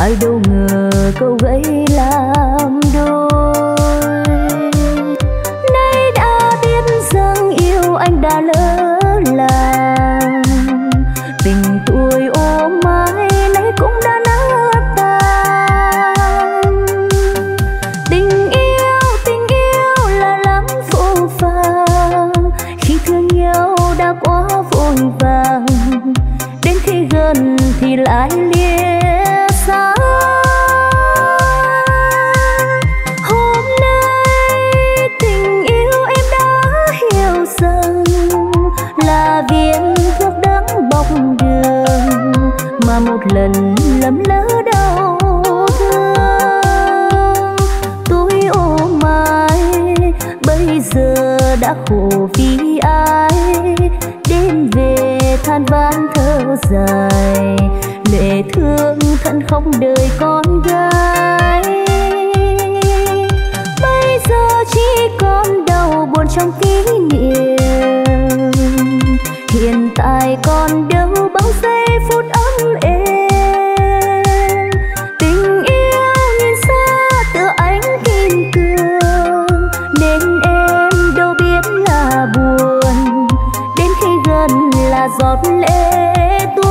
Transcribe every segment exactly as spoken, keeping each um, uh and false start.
ai đâu ngờ câu gãy làm đôi. Nay đã biết rằng yêu anh đã lỡ làng, tình tuổi ô mai nay cũng đã nát tan. Tình yêu, tình yêu là lắm vô vàng, khi thương nhau đã quá vội vàng, đến khi gần thì lại liên. Hôm nay tình yêu em đã hiểu rằng là viên thuốc đắng bọc đường, mà một lần lầm lỡ đau thương. Tôi ô mai bây giờ đã khổ vì ai, đêm về than vãn thở dài, lệ thương thân không đời con gái. Bây giờ chỉ còn đau buồn trong kỷ niệm, hiện tại còn đâu bóng giây phút ấm êm. Tình yêu nhìn xa tựa ánh kim cương, nên em đâu biết là buồn, đến khi gần là giọt lệ tuôn.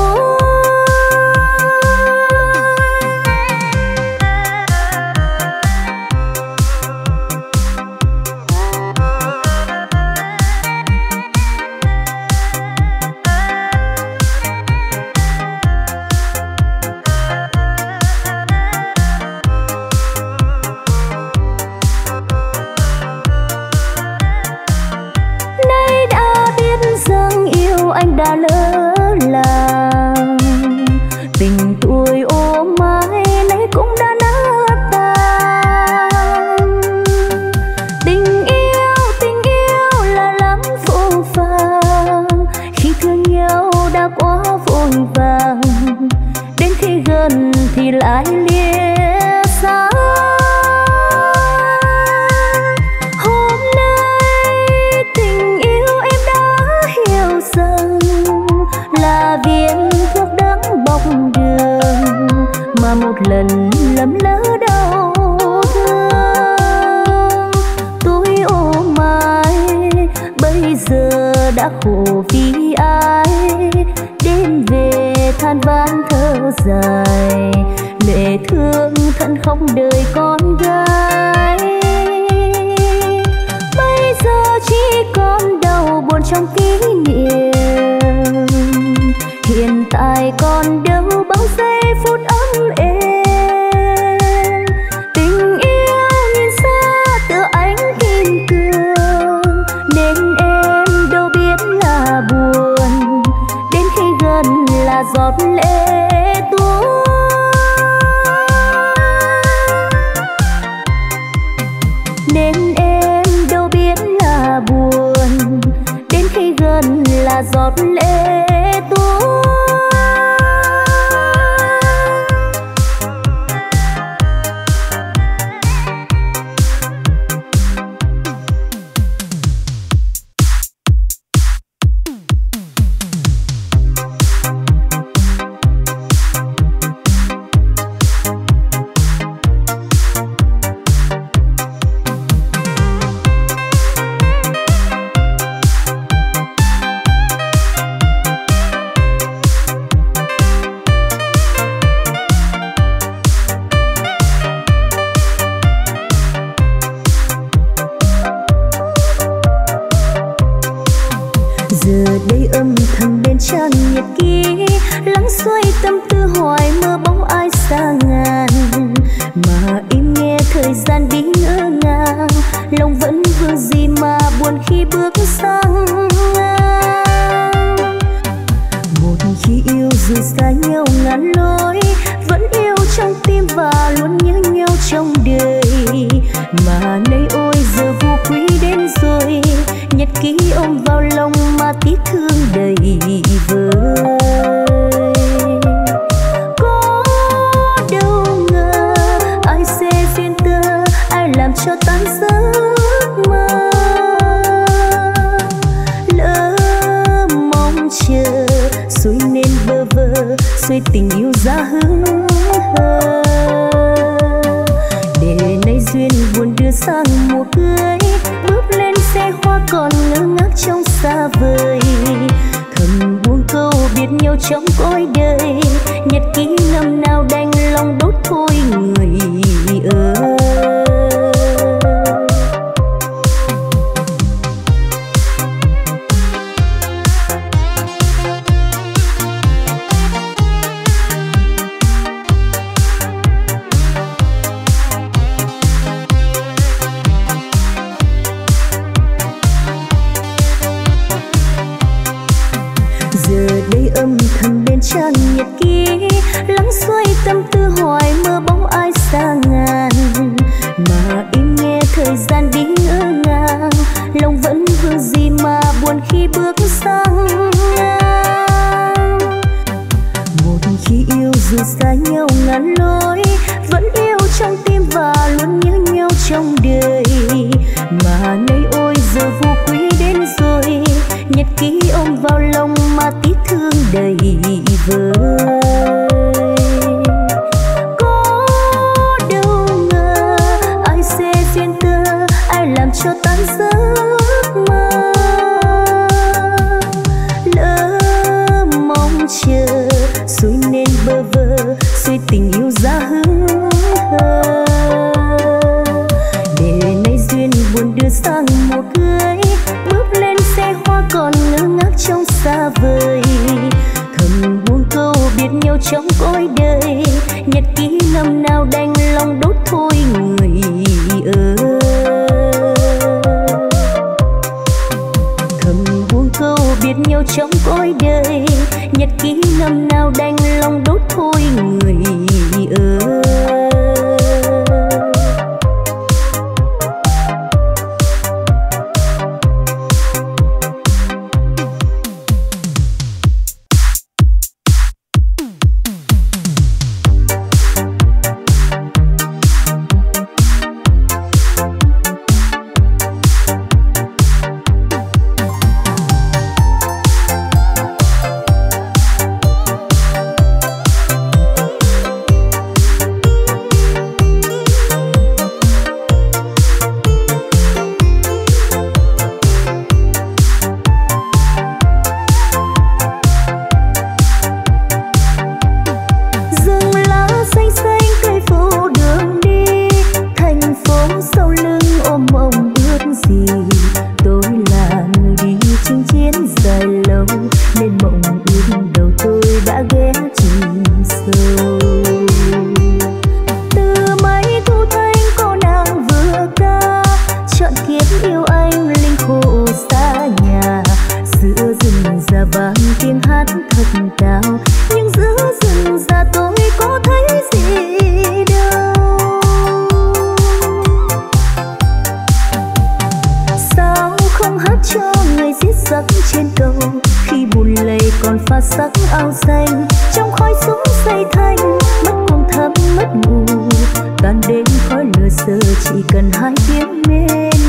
Anh đã lỡ làng, tình tôi ô mai nay cũng đã nát tan. Tình yêu, tình yêu là lắm vô vàng, khi thương nhau đã quá vội vàng, đến khi gần thì lại lìa xa. Viên thuốc đắng bọc đường, mà một lần lầm lỡ đau thương. Tôi ô mai bây giờ đã khổ vì ai, đêm về than vãn thở dài, lệ thương thân không đời con gái. Bây giờ chỉ còn đau buồn trong kỷ niệm, hiện tại còn đâu bóng giây phút ấm êm. Tình yêu nhìn xa tựa ánh kim cương, nên em đâu biết là buồn, đến khi gần là giọt lệ tuôn. Nên em đâu biết là buồn, đến khi gần là giọt lệ tuôn. Xuôi nên bơ vơ, xuôi tình yêu ra hững hờ. còn ngơ ngác trong xa vời, thầm buông câu biết nhau trong cõi đời. Nhật ký năm nào đành lòng đốt thôi người ơi. Chỉ cần hai tiếng bên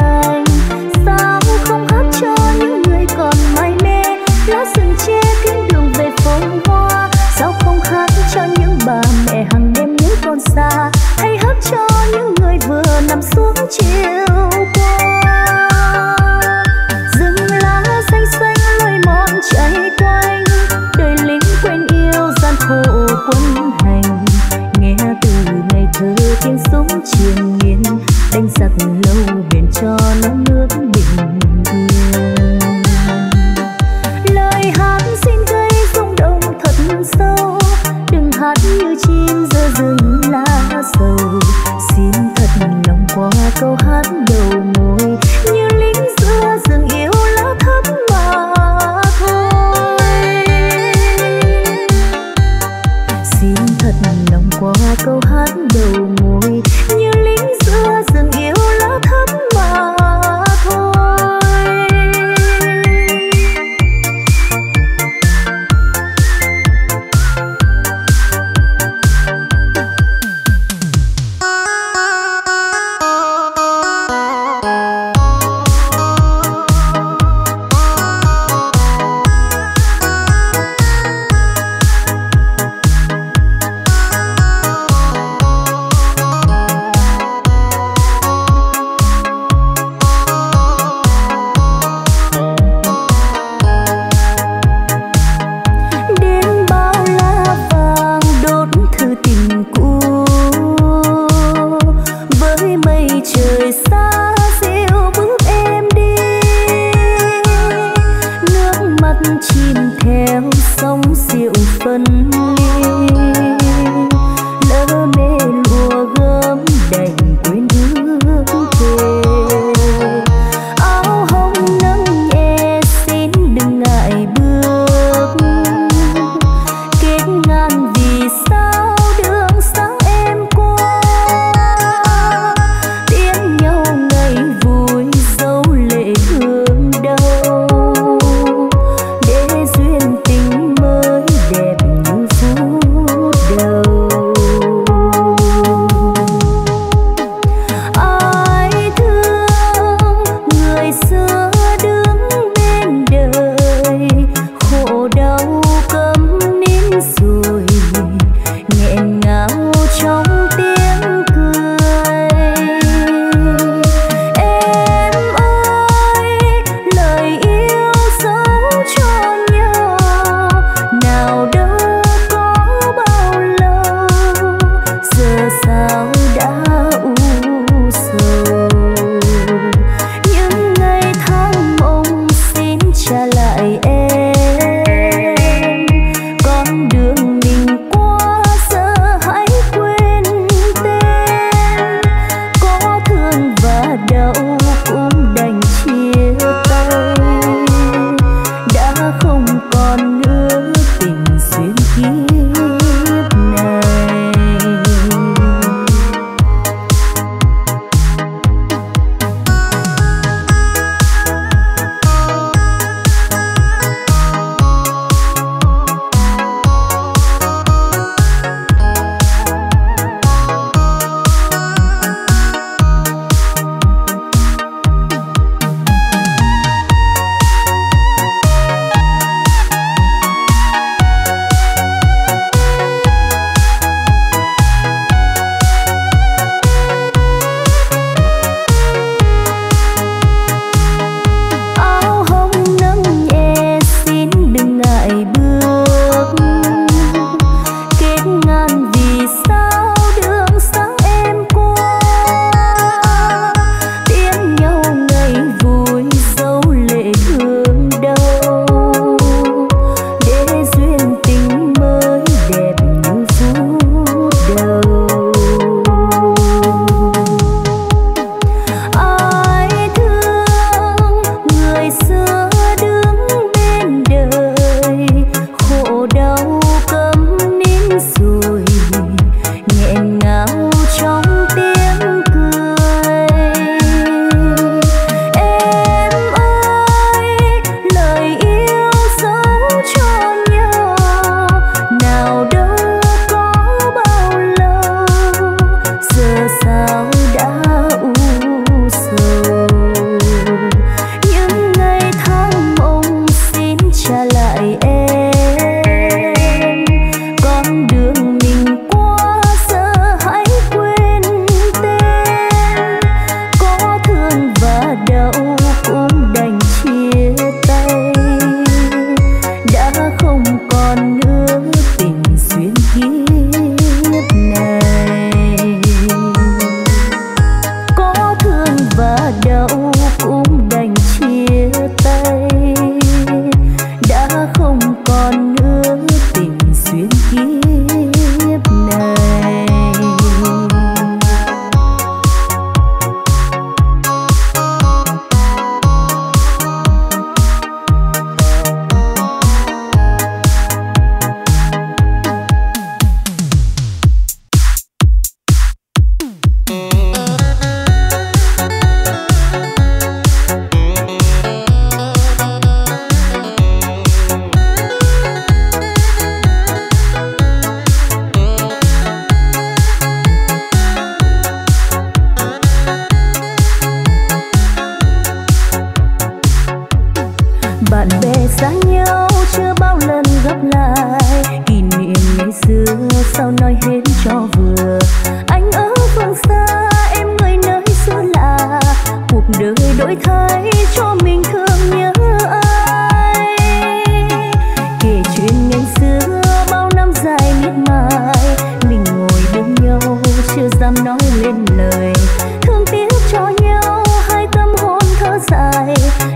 anh, sao không hát non xa, hãy hát cho những người vừa nằm xuống chiều qua. Rừng lá xanh xanh lối mòn cháy quanh, đời lính quên yêu gian khổ quân hành. Nghe từ ngày thơ tiếng súng triền miên, đánh giặc lâu bền cho non nước bình yên. Lời hát xin gây rung động thật sâu, đừng hát như chim giữa rừng lá sầu. Xin thật lòng qua câu hát đầu môi, như lính giữa rừng yêu lá thấp mà thôi. Xin thật lòng qua câu hát đầu môi, như lính giữa rừng yêu lá thấp mà thôi. vừa. Anh ở phương xa, em người nơi xưa lạ, cuộc đời đổi thay cho mình thương nhớ ai. Kể chuyện ngày xưa bao năm dài miệt mài, mình ngồi bên nhau chưa dám nói lên lời, thương tiếc cho nhau hai tâm hồn thở dài,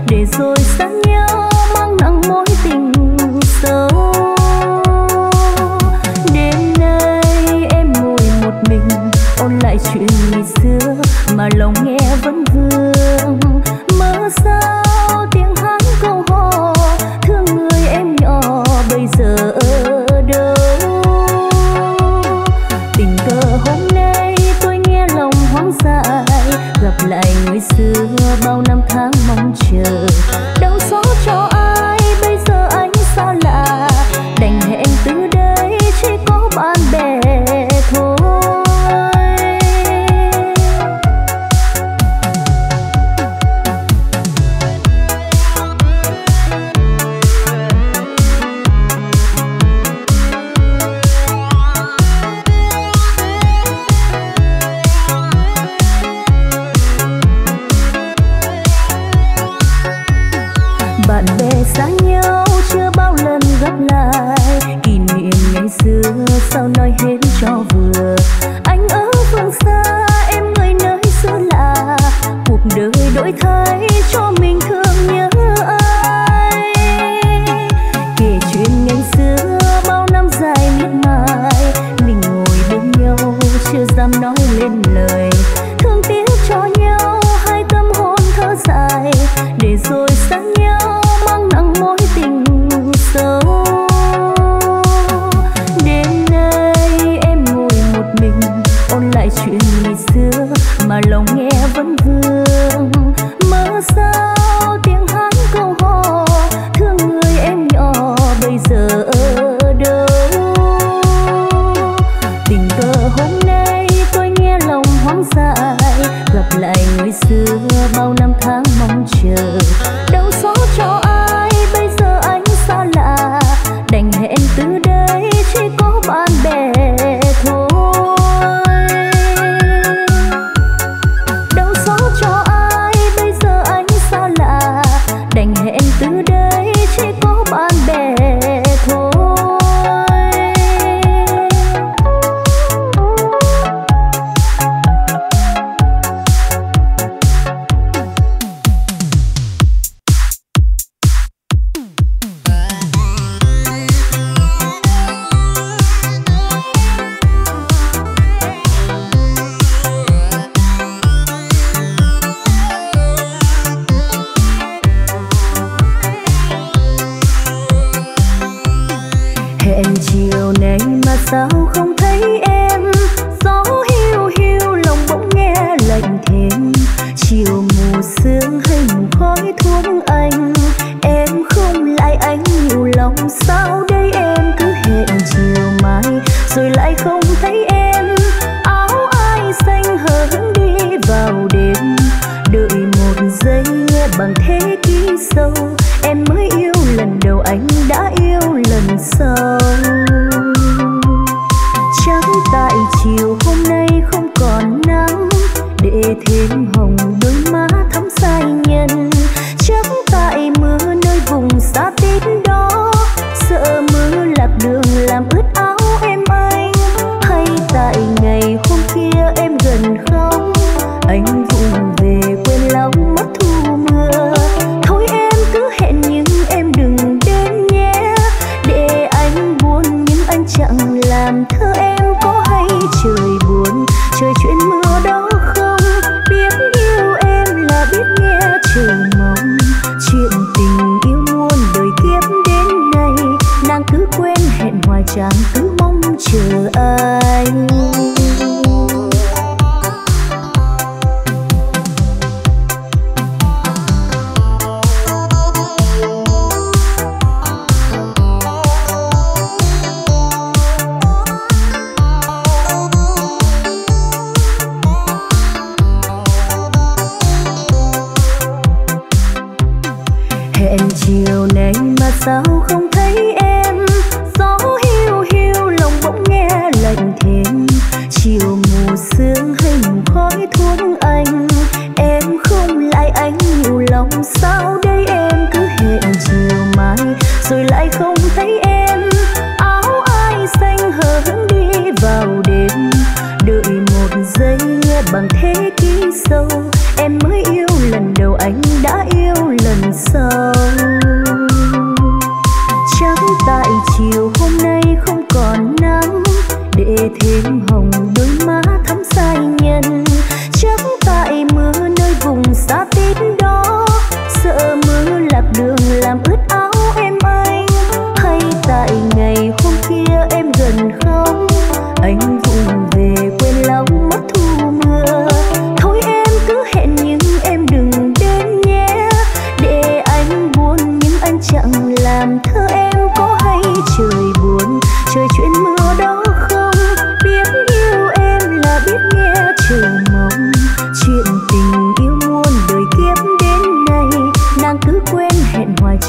để rồi xa nhau mang nặng mối tình sâu. Chuyện ngày xưa mà lòng nghe vẫn vương mơ sao tiếng hát câu hò, thương người em nhỏ bây giờ ở đâu. Tình cờ hôm nay tôi nghe lòng hoang dại, gặp lại người xưa bao năm tháng mong chờ, đau xót cho ai bây giờ anh xa lạ, đành hẹn từ đây chỉ có bạn bè thôi. Sao nói hết cho vừa. Anh ở phương xa, em người nơi xưa lạ, cuộc đời đổi thay cho mình thương nhớ ai. Kể chuyện ngày xưa bao năm dài miệt mài, mình ngồi bên nhau chưa dám nói lên lời, thương tiếc cho nhau hai tâm hồn thở dài, để rồi xa nhau mang nặng mối tình sâu. Chuyện ngày xưa mà lòng nghe vẫn vương mơ sao tiếng hát câu hò, thương người em nhỏ bây giờ ở đâu. Tình cờ hôm nay tôi nghe lòng hoang dại, gặp lại người xưa bao năm tháng mong chờ, đau xót cho ai bây giờ anh xa lạ, đành hẹn từ đây chỉ có bạn bè thôi. chiều mù sương hình khói thuốc anh, em không lại anh nhiều lòng sao đây, em cứ hẹn chiều mai rồi lại không thấy em. Áo ai xanh hớn đi vào đêm, đợi một giây bằng thế kỷ sâu, em mới yêu lần đầu anh đã yêu lần sau. Chắc tại chiều hôm nay không còn nắng để thêm hồng đôi má thắm sai nhân, chắc tại mưa nơi vùng xa tít đó, sợ mưa lạc đường làm ướt áo em anh, hay tại ngày hôm kia em gần không anh vùng về quên lòng mất thu mưa. Thôi em cứ hẹn nhưng em đừng đến nhé, để anh buồn nhưng anh chẳng làm thơ em có hay trời buồn trời chuyện mưa đó.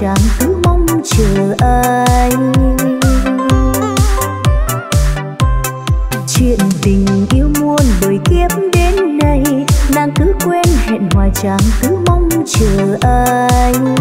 Chàng cứ mong chờ anh, chuyện tình yêu muôn đời kiếp đến nay, nàng cứ quên hẹn hoài chàng cứ mong chờ anh.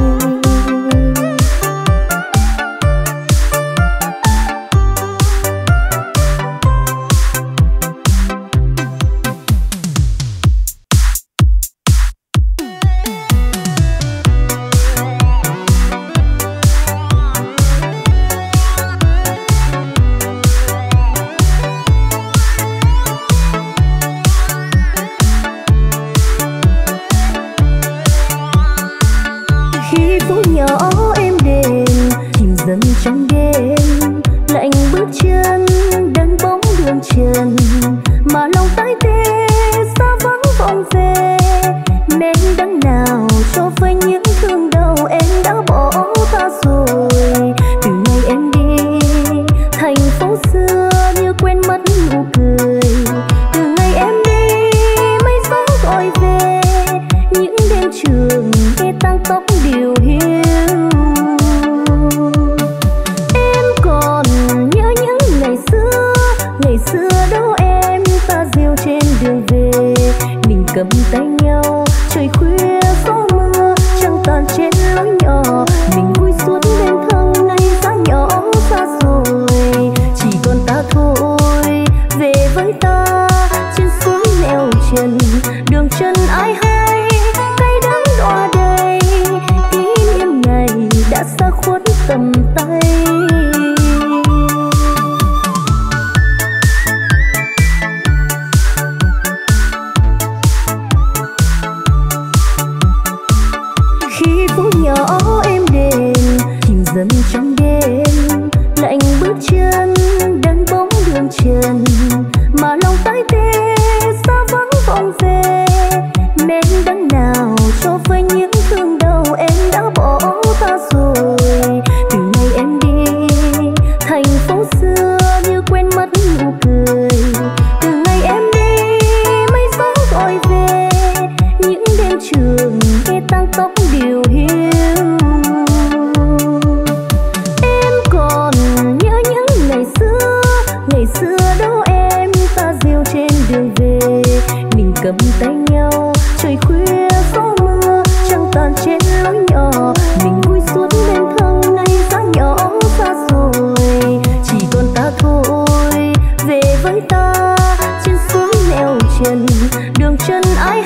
Hãy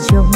chồng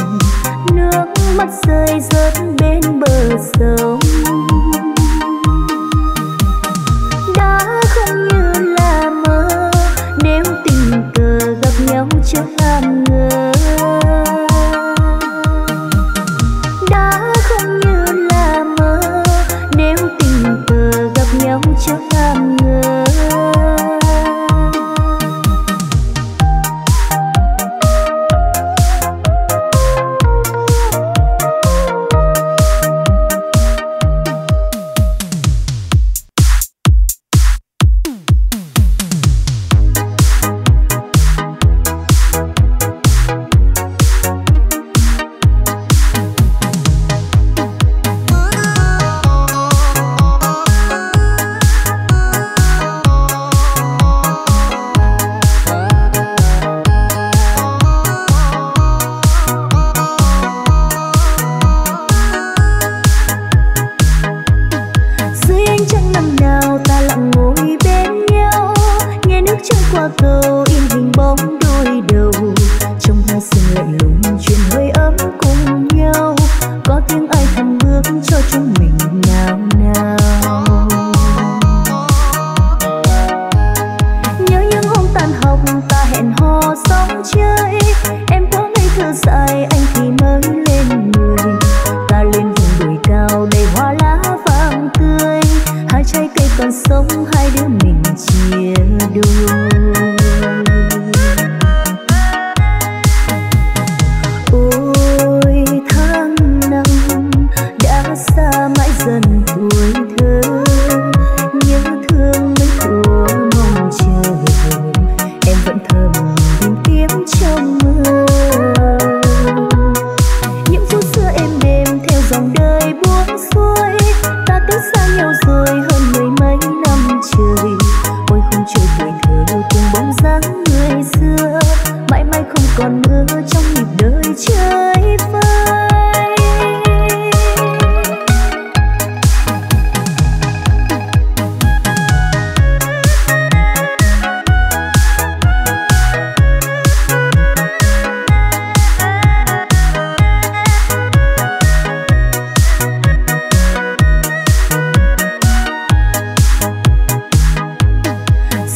trong nhịp đời chơi vơi.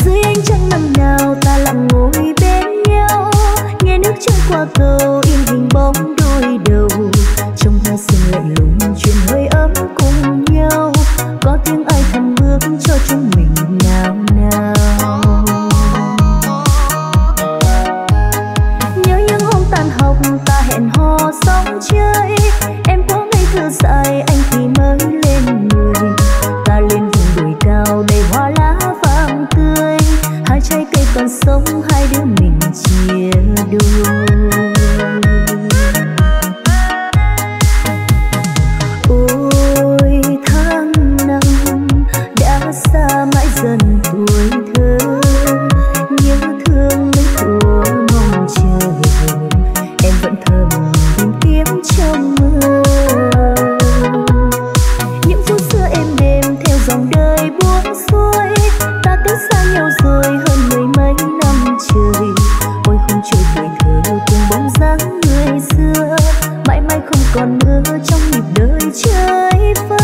Dưới ánh trăng năm nào ta lặng ngồi bên nhau, nghe nước trôi qua cầu in hình bóng đôi đầu. Trong hoa sương lạnh lùng chuyện hơi ấm cùng nhau, có tiếng ai thầm bước cho chúng mình nào nào. Nhớ những hôm tan học ta hẹn hò sóng chơi, em quá ngây thơ dại anh thì mới lên người. Ta lên vùng đồi cao đầy hoa lá vàng tươi, hai trái cây còn sống hai đứa mình chia đôi. Ôi tháng năm đã xa mãi dần tuổi thơ, nhớ thương mấy thuở mong chờ em vẫn thầm tìm kiếm trong mơ. Những phút xưa em đêm theo dòng đời buông xuôi, ta cách xa nhau rồi hơn mười mấy năm trời. Ôi không trôi tuổi thơ cùng bóng dáng người xưa, mãi mãi không còn mơ trong nhịp đời chơi vơi.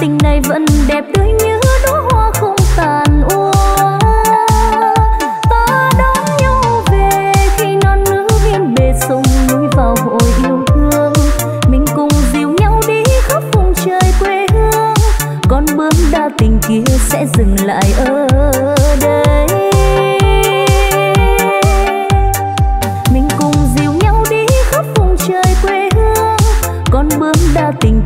Tình này vẫn đẹp tươi như đóa hoa khô. lại ở đây. Mình cùng dìu nhau đi khắp vùng trời quê hương, con bướm đa tình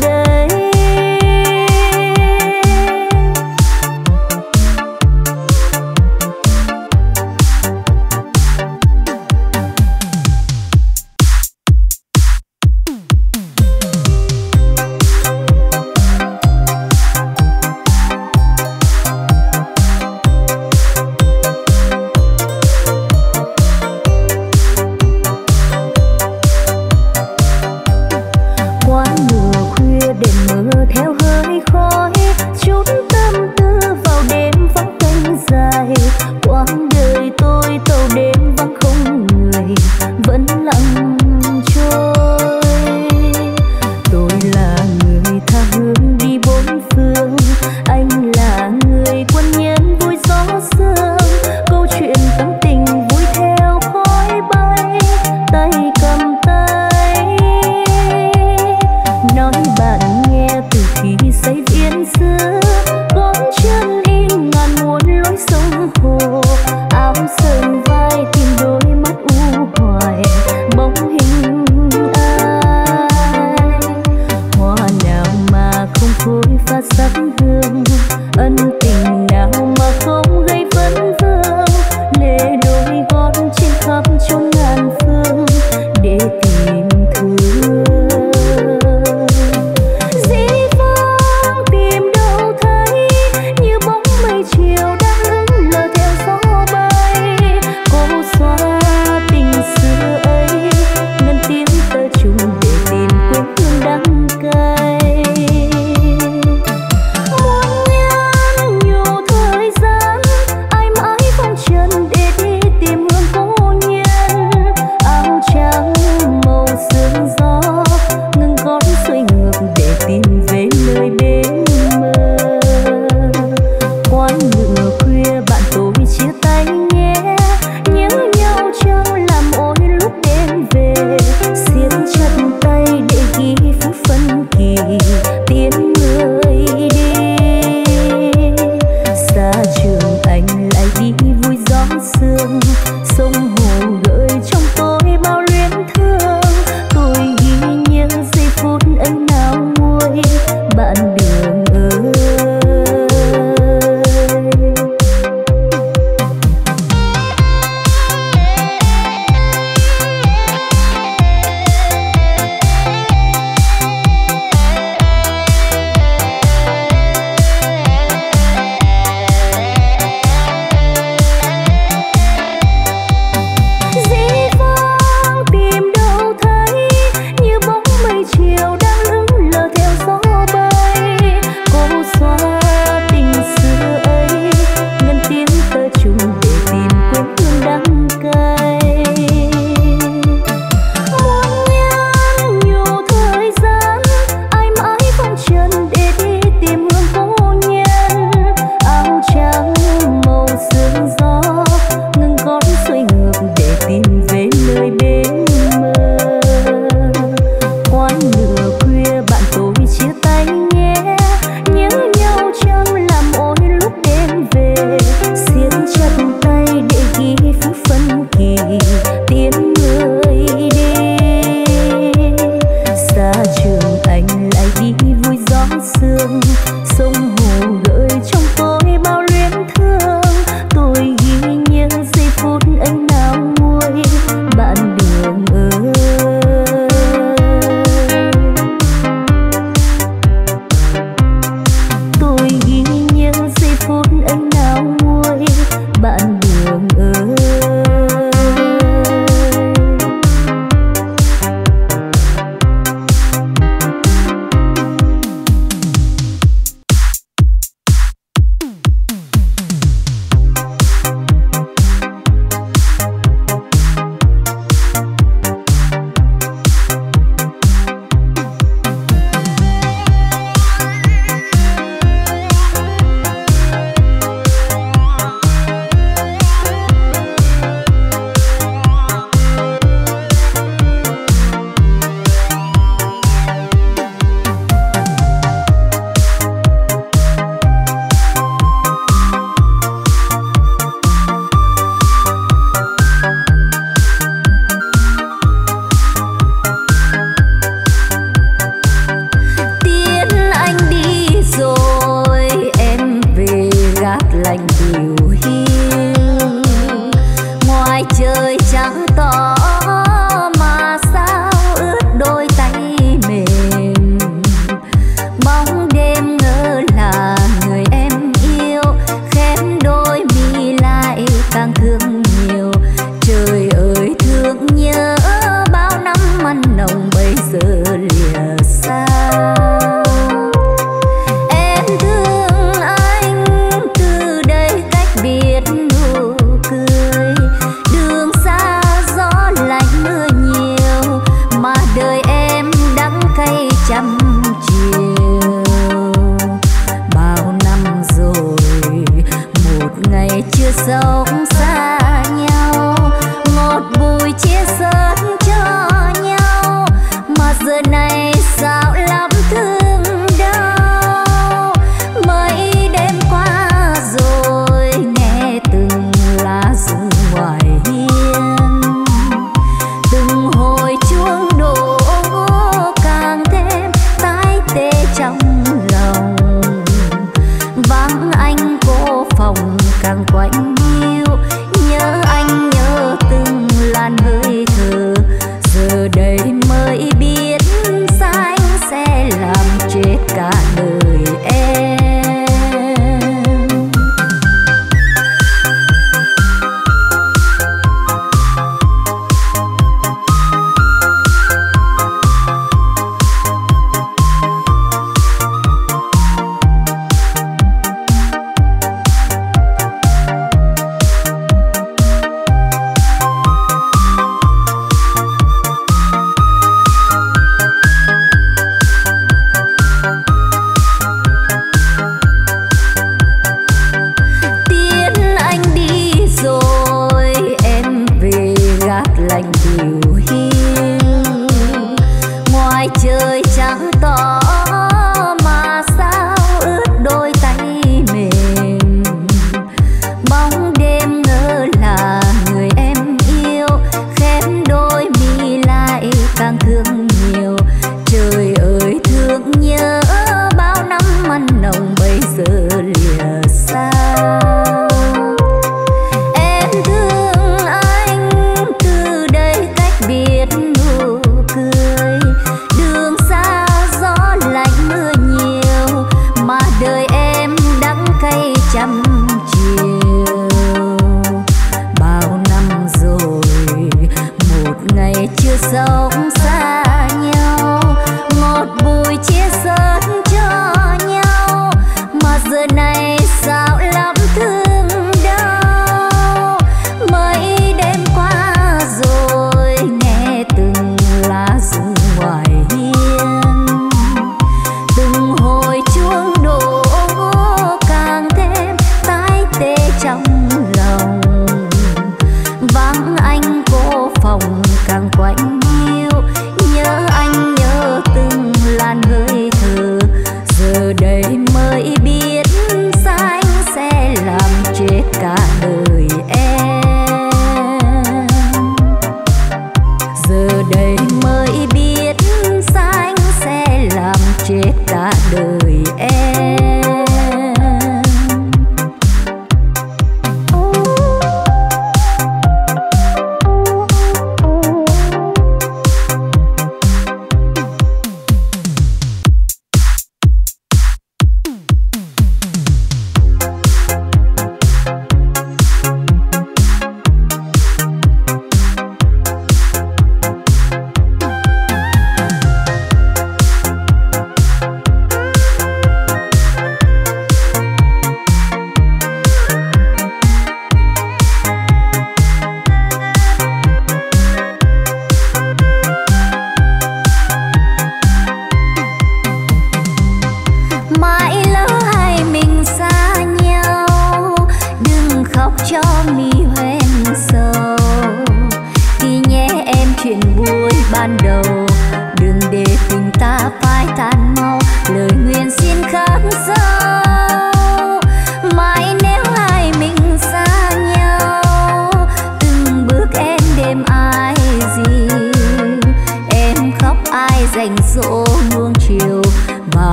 đây. Để vắng anh cô phòng càng quạnh hiu, nhớ anh nhớ từng làn hơi thở, giờ đây mới biết ra anh sẽ làm chết cả đời em.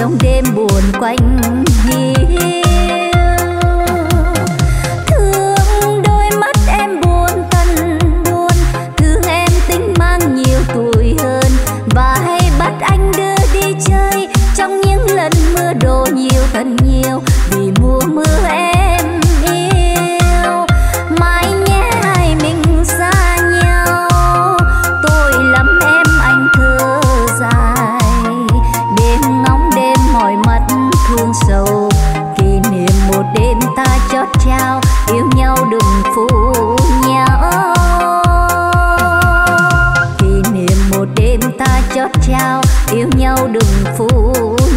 trong đêm buồn quanh hiu. Thương đôi mắt em buồn tần buồn, thương em tính mang nhiều tuổi hơn và hay bắt anh đưa đi chơi trong những lần mưa đổ nhiều thật nhiều, vì mùa mưa em yêu. Mãi nhé hai mình xa nhau, tôi lắm em anh thơ dài, đêm ngóng đêm mỏi mắt thương sầu, kỷ niệm một đêm ta chót trao, yêu nhau đừng phụ nhau, kỷ niệm một đêm ta chót trao, yêu nhau đừng phụ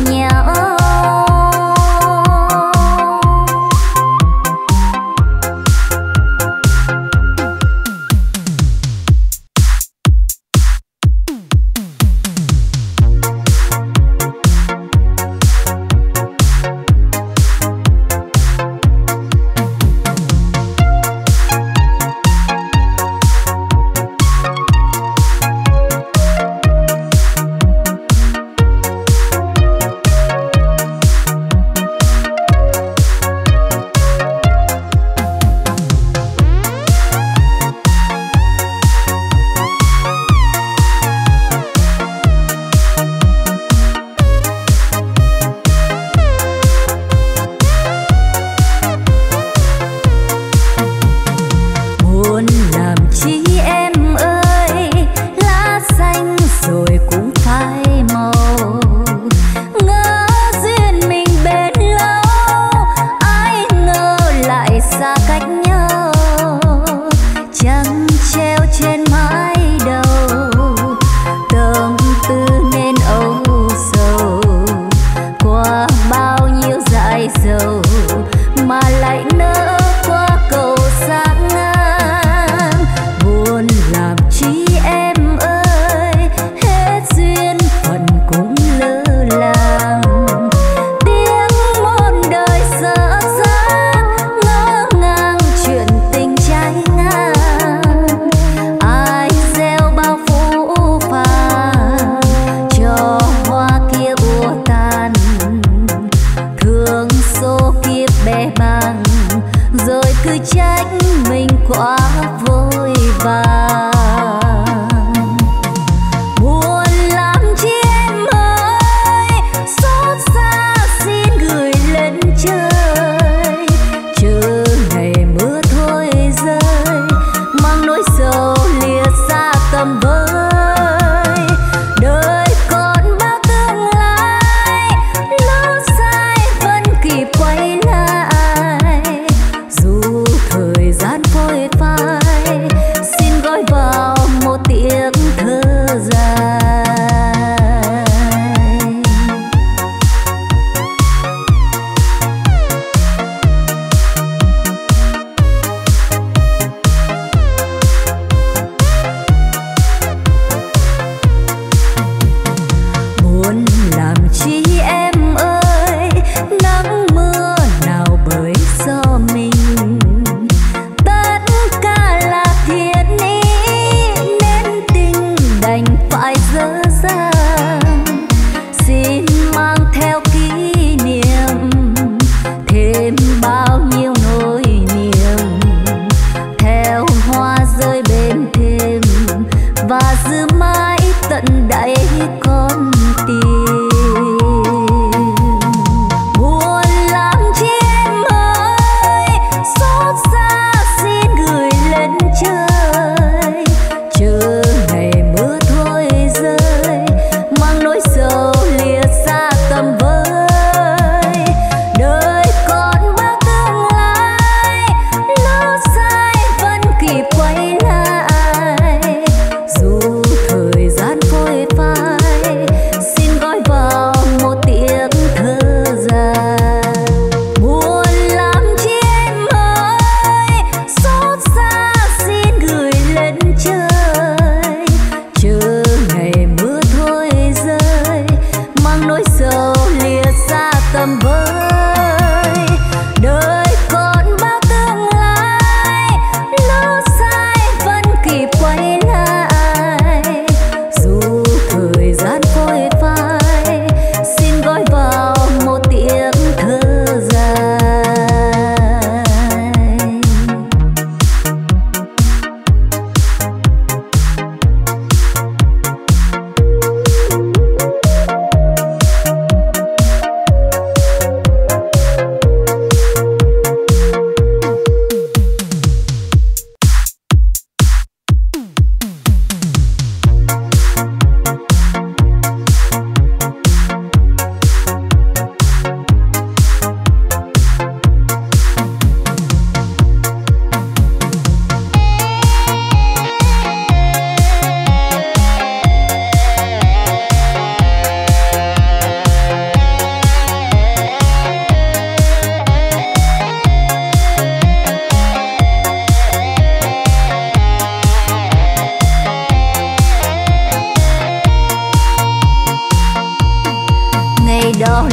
nhau. Hãy subscribe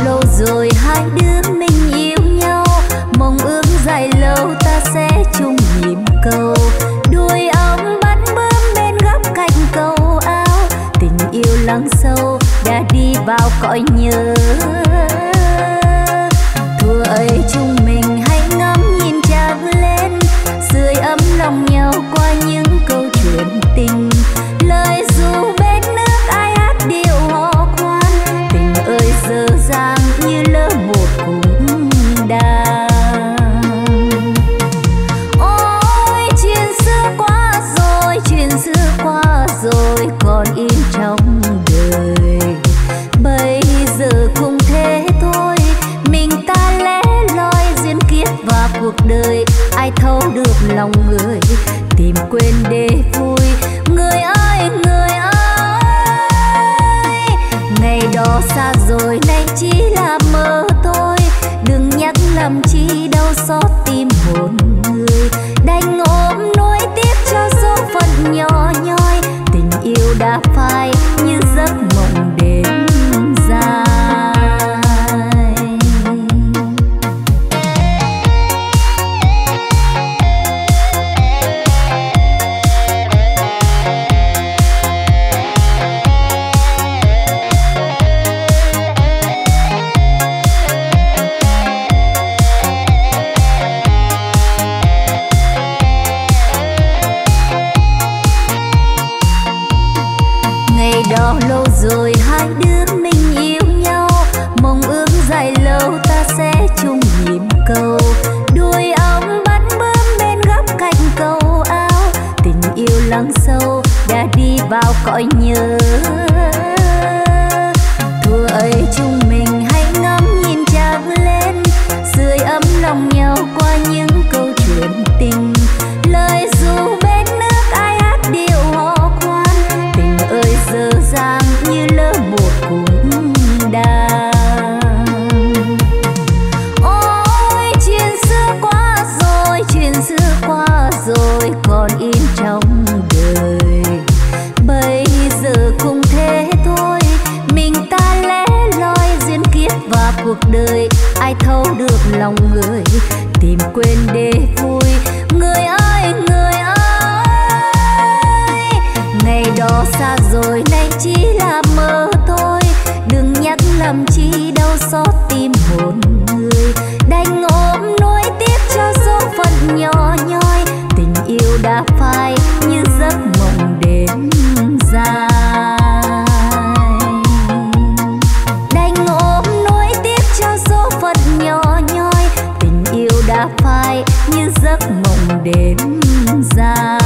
lâu rồi hai đứa mình yêu nhau, mong ước dài lâu ta sẽ chung nhịp cầu. Đuôi ong bắn bướm bên góc cạnh cầu áo, tình yêu lắng sâu đã đi vào cõi nhớ. Thua ấy chúng mình hãy ngắm nhìn trao lên, sưởi ấm lòng nhau qua những câu chuyện tình. Lời ru bên nước ai hát điều hò khoan, tình ơi dở dang như lỡ một cung đàn. Ôi chuyện xưa qua rồi, chuyện xưa qua rồi, còn in trong đời. Bây giờ cũng thế thôi, mình ta lẻ loi duyên kiếp và cuộc đời. Ai thấu được lòng người, tìm quên để vui. Người ơi, người ơi, ngày đó xa rồi nay chỉ là mơ thôi. Đừng nhắc làm chi đau xót tim hồn người, đành ôm nuối tiếc cho số phận nhỏ nhoi. Tình yêu đã phai như giấc mộng đêm dài. Ngày đó lâu rồi hai đứa mình yêu nhau, mong ước dài lâu ta sẽ chung nhịp cầu. Đuôi ong bắn bướm bên góc cạnh cầu áo, tình yêu lắng sâu đã đi vào cõi nhớ. Thua ấy chúng mình hãy ngắm nhìn trao lên, sưởi ấm lòng nhau qua những câu chuyện tình. Lời ru bên nước ai hát điều hò khoan, tình ơi dở dang như lỡ một cung đàn. Ôi chuyện xưa qua rồi, chuyện xưa qua rồi, còn in trong đời. Bây giờ cũng thế thôi, mình ta lẻ loi duyên kiếp và cuộc đời. Ai thấu được lòng người, tìm quên để vui. Người ơi, người ơi, ngày đó xa rồi nay chỉ là mơ thôi. Đừng nhắc làm chi đau xót tim hồn người, đành ôm nuối tiếc cho số phận nhỏ nhoi. Tình yêu đã phai như giấc mộng đêm dài, đành ôm nuối tiếc cho số phận nhỏ nhoi. Tình yêu đã phai như giấc mộng đêm dài.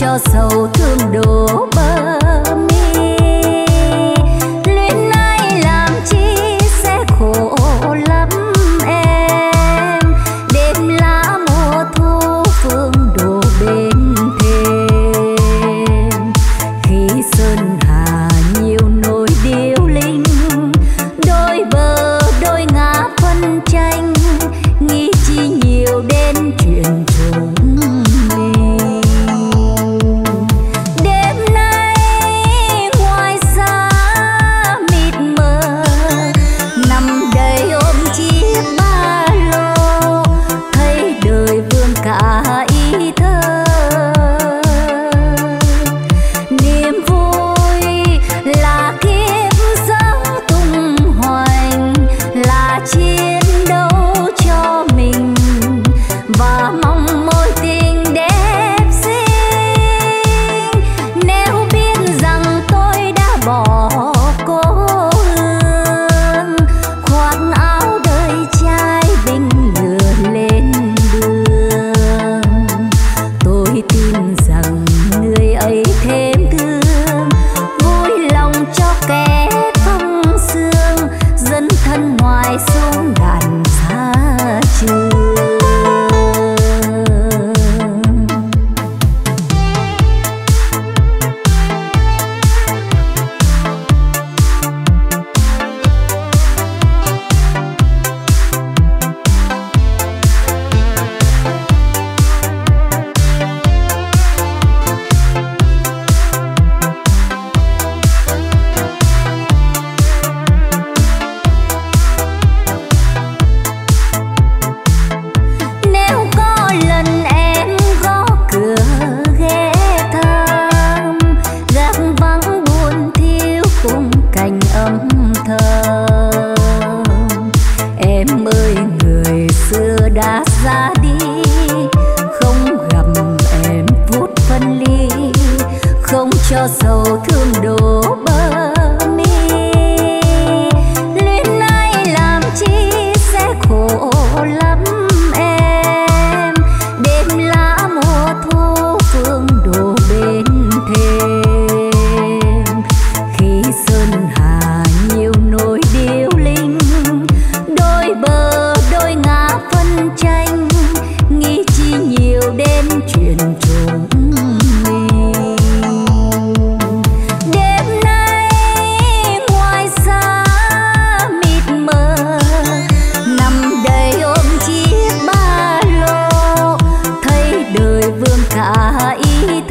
Chuyện chúng mình đêm nay đã ra đi, không gặp em phút phân ly, không cho sầu thương đổ bờ mi. Luyến ai làm chi sẽ khổ lắm em, đêm lá mùa thu phương đổ bên thềm. Khi sơn hà nhiều nỗi điêu linh, đôi bờ đôi ngã phân tranh, nghĩ chi nhiều đến chuyện trùng. Thank you.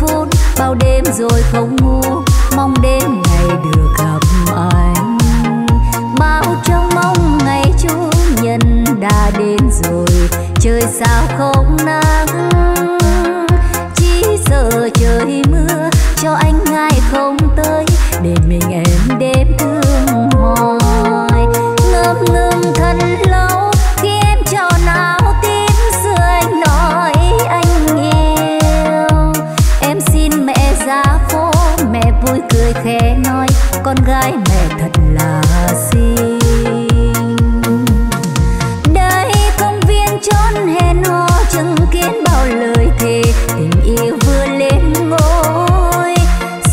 phút, bao đêm rồi không ngủ, mong đêm ngày được gặp anh. Bao trông mong ngày Chúa nhân đã đến rồi, trời sao không nắng, chỉ giờ trời mưa cho anh ngày không tới, để mình em đêm thương hoài. Ngâm ngâm thân lâu khi em cho nào tim xưa anh nói anh yêu. Em xin mẹ ra phố, mẹ vui cười khẽ nói con gái mẹ thật là xinh. Đây công viên chốn hẹn hò chứng kiến bao lời thề, tình yêu vừa lên ngôi.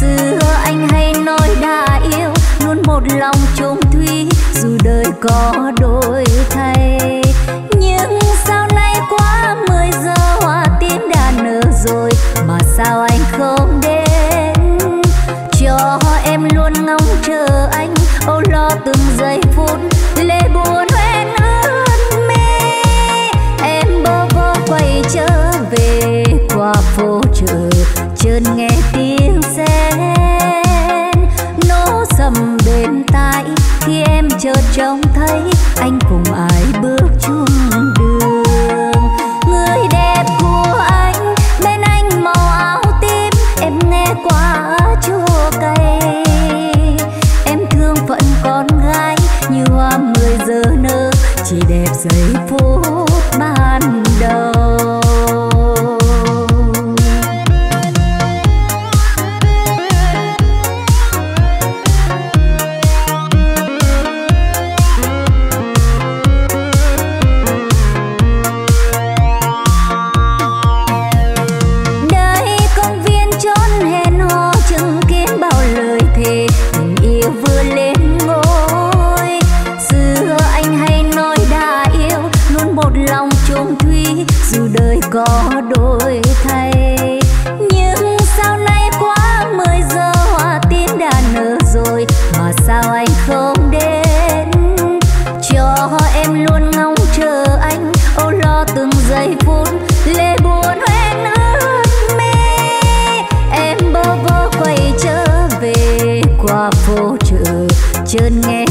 Xưa anh hay nói đã yêu, luôn một lòng chung thủy, dù đời có đổi thay. Nhưng sao nay quá mười giờ hoa tím đã nở rồi, mà sao anh không đến cho em luôn ngóng chờ anh, âu lo từng giây phút lệ buồn hoen ướt mi. Em bơ vơ quay trở về qua phố chợ, chợt nghe tiếng sen nổ sầm bên tai, khi em chợt trông thấy anh cùng ai bước chung đường. Người đẹp của anh bên anh màu áo tím, em nghe quá chua cay. Em thương phận con gái như hoa mười giờ nở, chỉ đẹp giây phút ban đầu. Có đổi thay, nhưng sao nay quá mười giờ hoa tím đã nở rồi, mà sao anh không đến cho em luôn ngóng chờ anh, âu lo từng giây phút lệ buồn hoen ướt mi. Em bơ vơ quay trở về qua phố chợ, chợt nghe